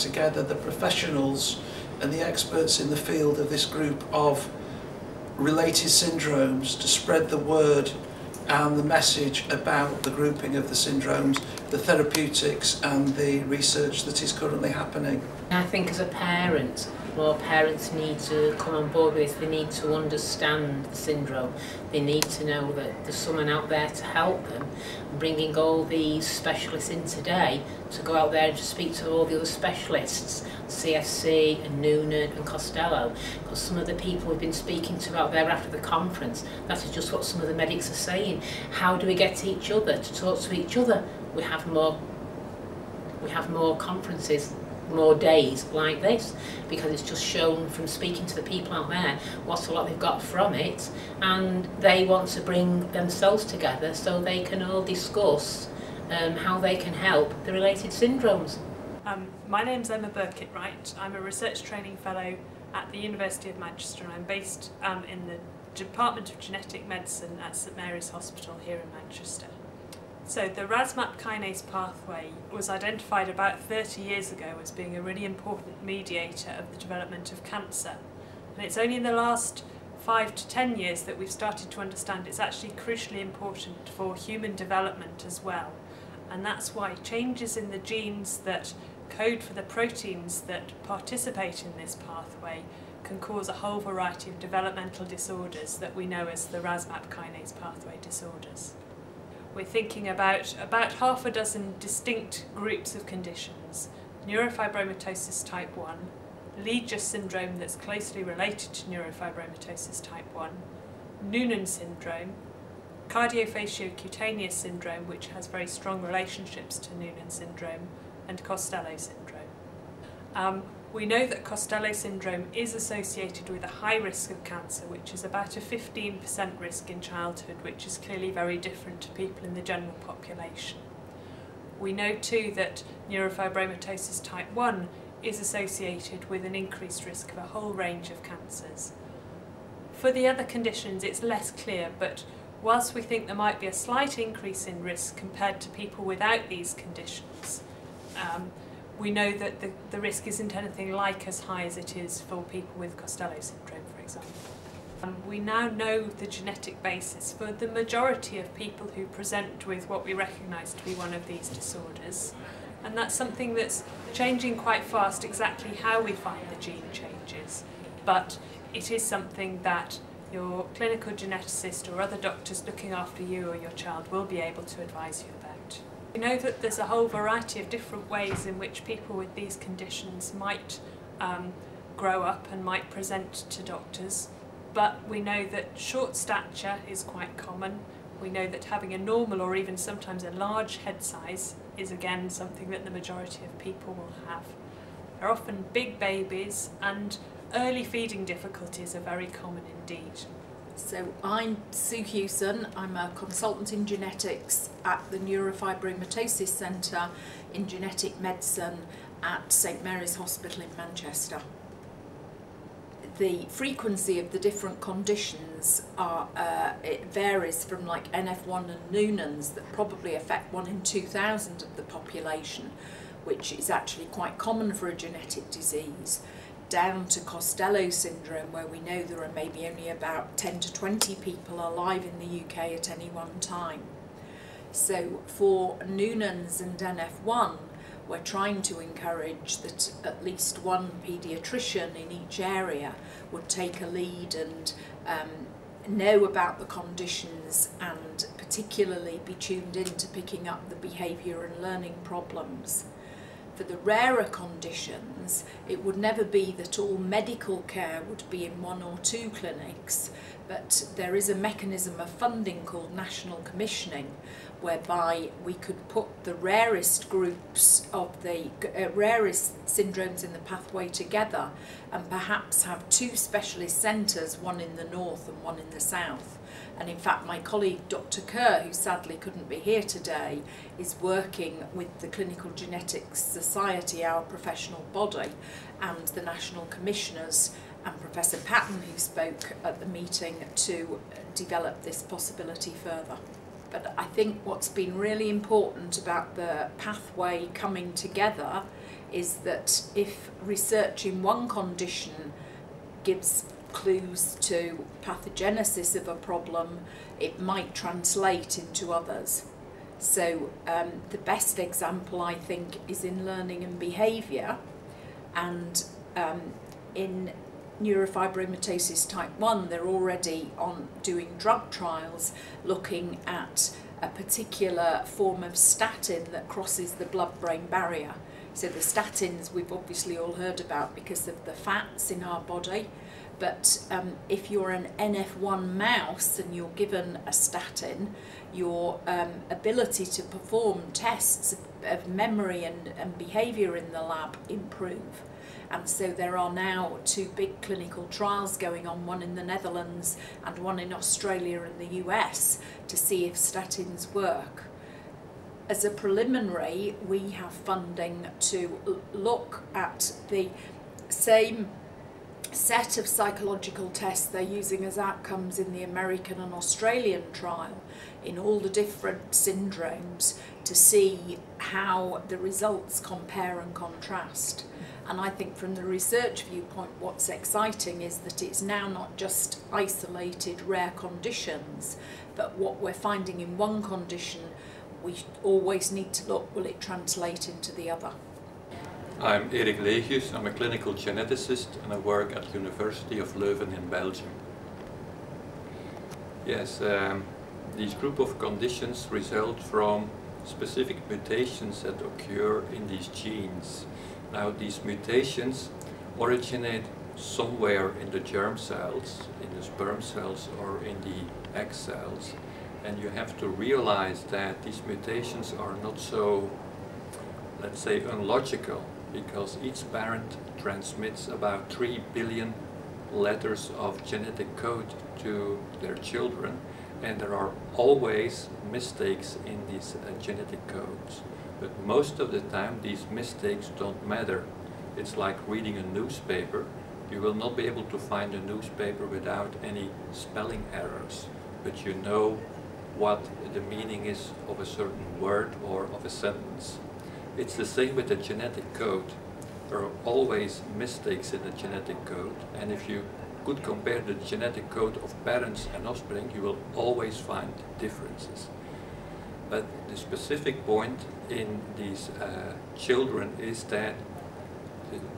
together the professionals and the experts in the field of this group of related syndromes to spread the word and the message about the grouping of the syndromes, the therapeutics and the research that is currently happening. I think as a parent, well, parents need to come on board with this. They need to understand the syndrome. They need to know that there's someone out there to help them. Bringing all these specialists in today to go out there and just speak to all the other specialists, CSC and Noonan and Costello, because some of the people we've been speaking to out there after the conference, that is just what some of the medics are saying. How do we get each other to talk to each other? We have more conferences, more days like this, because it's just shown from speaking to the people out there what a lot they've got from it, and they want to bring themselves together so they can all discuss how they can help the related syndromes. My name's Emma Burkitt-Wright. I'm a research training fellow at the University of Manchester, and I'm based in the Department of Genetic Medicine at St Mary's Hospital here in Manchester. So the Ras MAP kinase pathway was identified about 30 years ago as being a really important mediator of the development of cancer. And it's only in the last 5 to 10 years that we've started to understand it's actually crucially important for human development as well. And that's why changes in the genes that code for the proteins that participate in this pathway can cause a whole variety of developmental disorders that we know as the Ras MAP kinase pathway disorders. We're thinking about half a dozen distinct groups of conditions: neurofibromatosis type 1, Legius syndrome that's closely related to neurofibromatosis type 1, Noonan syndrome, Cardiofaciocutaneous syndrome, which has very strong relationships to Noonan syndrome, and Costello syndrome. We know that Costello syndrome is associated with a high risk of cancer, which is about a 15% risk in childhood, which is clearly very different to people in the general population. We know too that neurofibromatosis type 1 is associated with an increased risk of a whole range of cancers. For the other conditions it's less clear, but whilst we think there might be a slight increase in risk compared to people without these conditions, we know that the risk isn't anything like as high as it is for people with Costello syndrome, for example. We now know the genetic basis for the majority of people who present with what we recognise to be one of these disorders. And that's something that's changing quite fast, exactly how we find the gene changes. But it is something that your clinical geneticist or other doctors looking after you or your child will be able to advise you about. We know that there's a whole variety of different ways in which people with these conditions might grow up and might present to doctors, but we know that short stature is quite common. We know that having a normal or even sometimes a large head size is again something that the majority of people will have. There are often big babies, and early feeding difficulties are very common indeed. So I'm Sue Hewson. I'm a consultant in genetics at the Neurofibromatosis Centre in Genetic Medicine at St Mary's Hospital in Manchester. The frequency of the different conditions it varies from like NF1 and Noonan's that probably affect 1 in 2,000 of the population, which is actually quite common for a genetic disease, down to Costello syndrome, where we know there are maybe only about 10 to 20 people alive in the UK at any one time. So for Noonan's and NF1, we're trying to encourage that at least one paediatrician in each area would take a lead and know about the conditions, and particularly be tuned into picking up the behaviour and learning problems. For the rarer conditions, it would never be that all medical care would be in one or two clinics, but there is a mechanism of funding called national commissioning, whereby we could put the rarest groups of the rarest syndromes in the pathway together, and perhaps have two specialist centres, one in the north and one in the south. And in fact, my colleague Dr Kerr, who sadly couldn't be here today, is working with the Clinical Genetics Society, our professional body, and the national commissioners, and Professor Patton, who spoke at the meeting, to develop this possibility further. But I think what's been really important about the pathway coming together is that if research in one condition gives clues to pathogenesis of a problem, it might translate into others. So the best example, I think, is in learning and behaviour, and in neurofibromatosis type 1 they're already on doing drug trials looking at a particular form of statin that crosses the blood-brain barrier. So the statins we've obviously all heard about because of the fats in our body, but if you're an NF1 mouse and you're given a statin, your ability to perform tests of memory and behaviour in the lab improve. And so there are now two big clinical trials going on, one in the Netherlands and one in Australia and the US, to see if statins work. As a preliminary, we have funding to look at the same set of psychological tests they're using as outcomes in the American and Australian trial in all the different syndromes to see how the results compare and contrast. And I think from the research viewpoint, what's exciting is that it's now not just isolated rare conditions, but what we're finding in one condition, we always need to look, will it translate into the other? I'm Erik Legius, I'm a clinical geneticist and I work at University of Leuven in Belgium. Yes, these group of conditions result from specific mutations that occur in these genes. Now, these mutations originate somewhere in the germ cells, in the sperm cells or in the egg cells, and you have to realize that these mutations are not so, let's say, unlogical, because each parent transmits about 3 billion letters of genetic code to their children, and there are always mistakes in these genetic codes. But most of the time these mistakes don't matter. It's like reading a newspaper. You will not be able to find a newspaper without any spelling errors, but you know what the meaning is of a certain word or of a sentence. It's the same with the genetic code. There are always mistakes in the genetic code, and if you could compare the genetic code of parents and offspring, you will always find differences. But the specific point in these children is that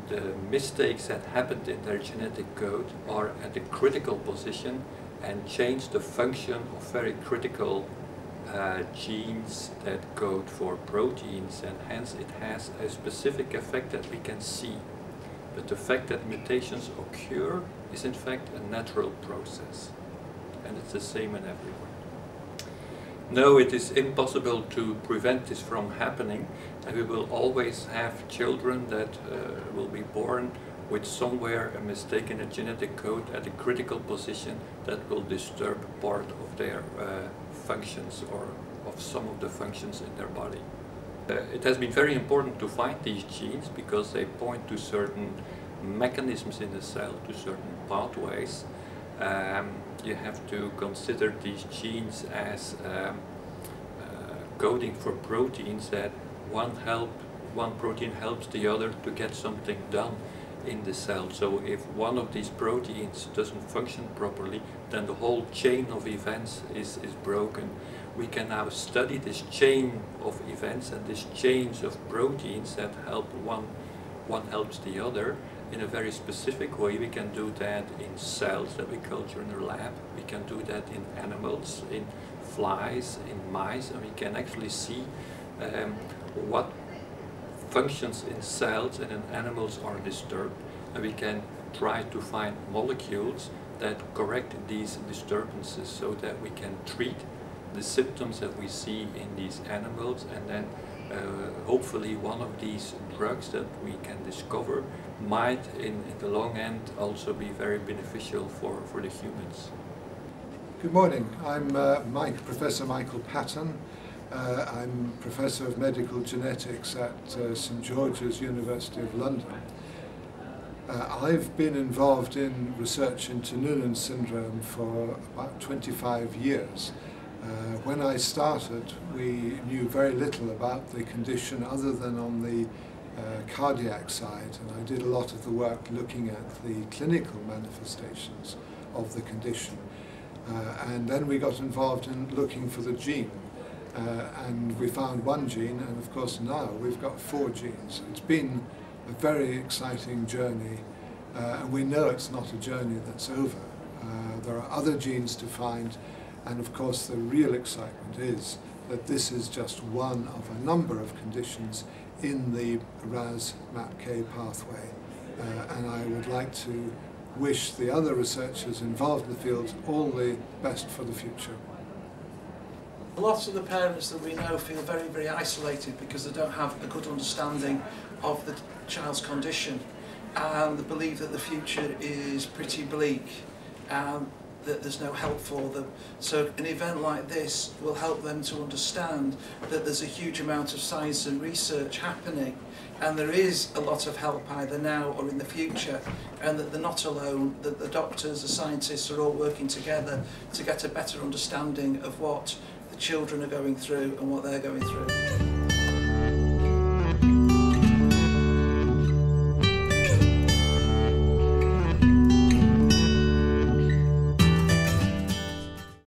the mistakes that happened in their genetic code are at a critical position and change the function of very critical genes that code for proteins, and hence it has a specific effect that we can see. But the fact that mutations occur is in fact a natural process, and it's the same in everyone. No, it is impossible to prevent this from happening, and we will always have children that will be born with somewhere a mistake in a genetic code at a critical position that will disturb part of their functions or of some of the functions in their body. It has been very important to find these genes because they point to certain mechanisms in the cell, to certain pathways. You have to consider these genes as coding for proteins that one protein helps the other to get something done in the cell. So if one of these proteins doesn't function properly, then the whole chain of events is broken. We can now study this chain of events and this chains of proteins that help one helps the other. In a very specific way, we can do that in cells that we culture in the lab, we can do that in animals, in flies, in mice, and we can actually see what functions in cells and in animals are disturbed, and we can try to find molecules that correct these disturbances so that we can treat the symptoms that we see in these animals, and then hopefully one of these drugs that we can discover might in the long end also be very beneficial for the humans. Good morning, I'm Professor Michael Patton. I'm Professor of Medical Genetics at St George's University of London. I've been involved in research into Noonan syndrome for about 25 years. When I started, we knew very little about the condition other than on the cardiac side, and I did a lot of the work looking at the clinical manifestations of the condition. And then we got involved in looking for the gene, and we found one gene, and of course now we've got 4 genes. It's been a very exciting journey, and we know it's not a journey that's over. There are other genes to find, and of course the real excitement is that this is just one of a number of conditions in the Ras MAPK pathway, and I would like to wish the other researchers involved in the field all the best for the future. Lots of the parents that we know feel very, very isolated because they don't have a good understanding of the child's condition, and they believe that the future is pretty bleak and that there's no help for them. So an event like this will help them to understand that there's a huge amount of science and research happening, and there is a lot of help either now or in the future, and that they're not alone, that the doctors, the scientists are all working together to get a better understanding of what the children are going through and what they're going through.